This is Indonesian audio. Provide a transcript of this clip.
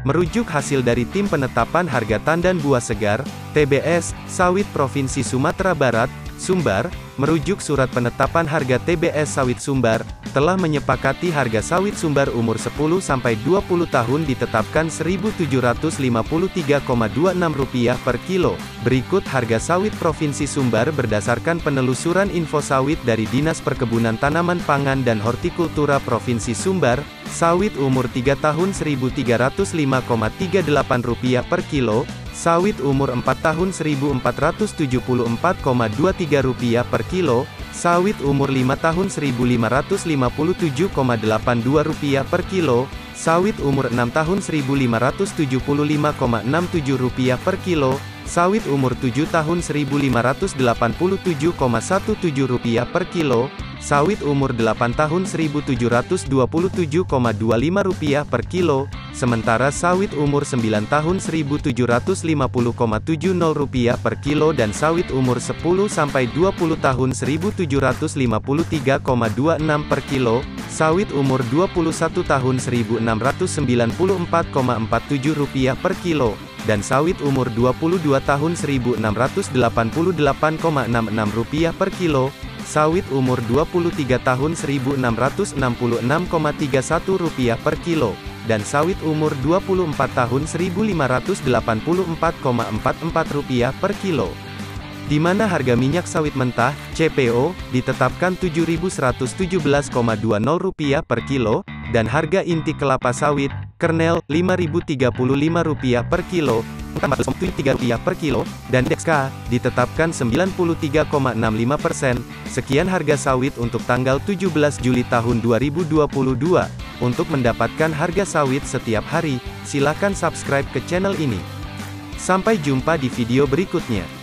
Merujuk hasil dari Tim Penetapan Harga Tandan Buah Segar, TBS, Sawit Provinsi Sumatera Barat, Sumbar, merujuk Surat Penetapan Harga TBS Sawit Sumbar, telah menyepakati harga sawit Sumbar umur 10-20 tahun ditetapkan Rp1.753,26 per kilo. Berikut harga sawit Provinsi Sumbar berdasarkan penelusuran info sawit dari Dinas Perkebunan Tanaman Pangan dan Hortikultura Provinsi Sumbar. Sawit umur 3 tahun Rp1.305,38 per kilo. Sawit umur 4 tahun Rp1.474,23 per kilo, sawit umur 5 tahun Rp1.557,82 per kilo, sawit umur 6 tahun Rp1.575,67 per kilo, sawit umur 7 tahun Rp1.587,17 per kilo, sawit umur 8 tahun Rp1.727,25 per kilo, sementara sawit umur 9 tahun Rp1.750,70 per kilo dan sawit umur 10-20 tahun Rp1.753,26 per kilo, sawit umur 21 tahun Rp1.694,47 per kilo, dan sawit umur 22 tahun Rp1.688,66 per kilo, sawit umur 23 tahun Rp1.666,31 per kilo, dan sawit umur 24 tahun Rp1.584,44 per kilo. Di mana harga minyak sawit mentah, CPO, ditetapkan Rp7.117,20 per kilo, dan harga inti kelapa sawit, kernel, Rp5.035 per kilo, Rp4.3 per kilo, dan DEXK, ditetapkan 93,65%. Sekian harga sawit untuk tanggal 17 Juli tahun 2022. Untuk mendapatkan harga sawit setiap hari, silakan subscribe ke channel ini. Sampai jumpa di video berikutnya.